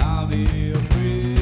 I'll be a breeze.